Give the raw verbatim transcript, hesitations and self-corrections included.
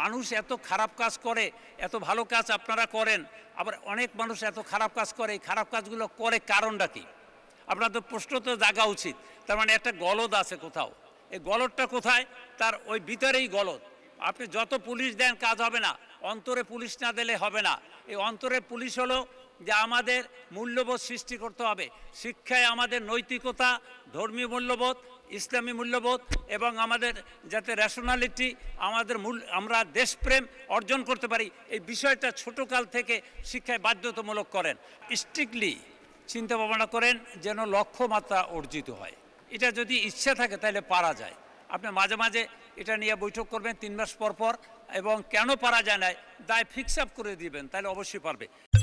মানুষ এত খারাপ কাজ করে, এত ভালো কাজ আপনারা করেন, আবার অনেক মানুষ এত খারাপ কাজ করে, এই খারাপ কাজগুলো করে কারণটা কি? আপনাদের প্রশ্ন তো জাগা উচিত। তার মানে একটা গলদ আছে কোথাও, এই গলদটা কোথায়? তার ওই ভিতরেই গলদ। আপনি যত পুলিশ দেন কাজ হবে না, অন্তরে পুলিশ না দিলে হবে না। এই অন্তরে পুলিশ হলো যে আমাদের মূল্যবোধ সৃষ্টি করতে হবে। শিক্ষায় আমাদের নৈতিকতা, ধর্মীয় মূল্যবোধ, ইসলামী মূল্যবোধ এবং আমাদের যাতে রেশনালিটি, আমাদের মূল আমরা দেশপ্রেম অর্জন করতে পারি, এই বিষয়টা ছোটোকাল থেকে শিক্ষায় বাধ্যতামূলক করেন। স্ট্রিক্টলি চিন্তা ভাবনা করেন যেন লক্ষ্যমাত্রা অর্জিত হয়। এটা যদি ইচ্ছা থাকে তাহলে পারা যায়। আপনি মাঝে মাঝে এটা নিয়ে বৈঠক করবেন তিন মাস পর পর, এবং কেন পারা যায় না দায় ফিক্স আপ করে দিবেন, তাহলে অবশ্যই পারবে।